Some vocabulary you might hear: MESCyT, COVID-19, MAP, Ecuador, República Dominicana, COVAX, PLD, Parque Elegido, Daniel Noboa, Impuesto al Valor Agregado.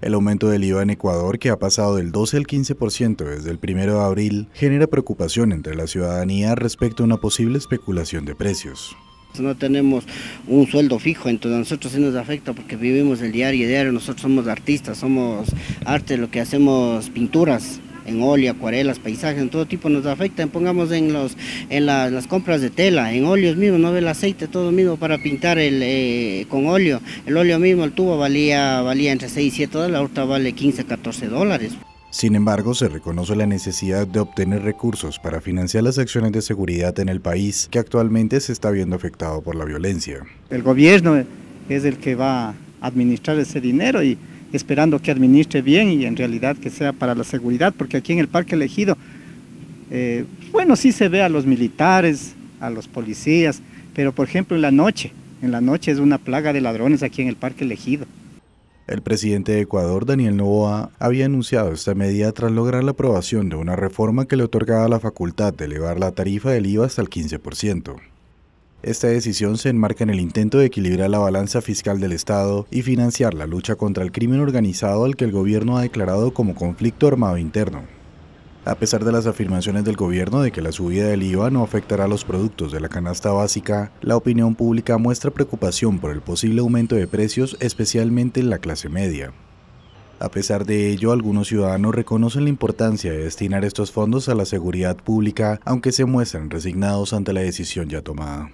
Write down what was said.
El aumento del IVA en Ecuador, que ha pasado del 12 al 15% desde el 1 de abril, genera preocupación entre la ciudadanía respecto a una posible especulación de precios. No tenemos un sueldo fijo, entonces a nosotros sí nos afecta porque vivimos el diario, nosotros somos artistas, somos arte, lo que hacemos pinturas en óleo, acuarelas, paisajes, en todo tipo nos afecta, pongamos en las compras de tela, en óleos mismo, no ve el aceite, todo mismo para pintar con óleo, el óleo mismo, el tubo valía entre 6 y 7 dólares, ahorita vale 15, 14 dólares. Sin embargo, se reconoce la necesidad de obtener recursos para financiar las acciones de seguridad en el país, que actualmente se está viendo afectado por la violencia. El gobierno es el que va a administrar ese dinero y esperando que administre bien y en realidad que sea para la seguridad, porque aquí en el Parque Elegido, bueno, sí se ve a los militares, a los policías, pero por ejemplo en la noche es una plaga de ladrones aquí en el Parque Elegido. El presidente de Ecuador, Daniel Noboa, había anunciado esta medida tras lograr la aprobación de una reforma que le otorgaba la facultad de elevar la tarifa del IVA hasta el 15%. Esta decisión se enmarca en el intento de equilibrar la balanza fiscal del Estado y financiar la lucha contra el crimen organizado al que el gobierno ha declarado como conflicto armado interno. A pesar de las afirmaciones del gobierno de que la subida del IVA no afectará a los productos de la canasta básica, la opinión pública muestra preocupación por el posible aumento de precios, especialmente en la clase media. A pesar de ello, algunos ciudadanos reconocen la importancia de destinar estos fondos a la seguridad pública, aunque se muestran resignados ante la decisión ya tomada.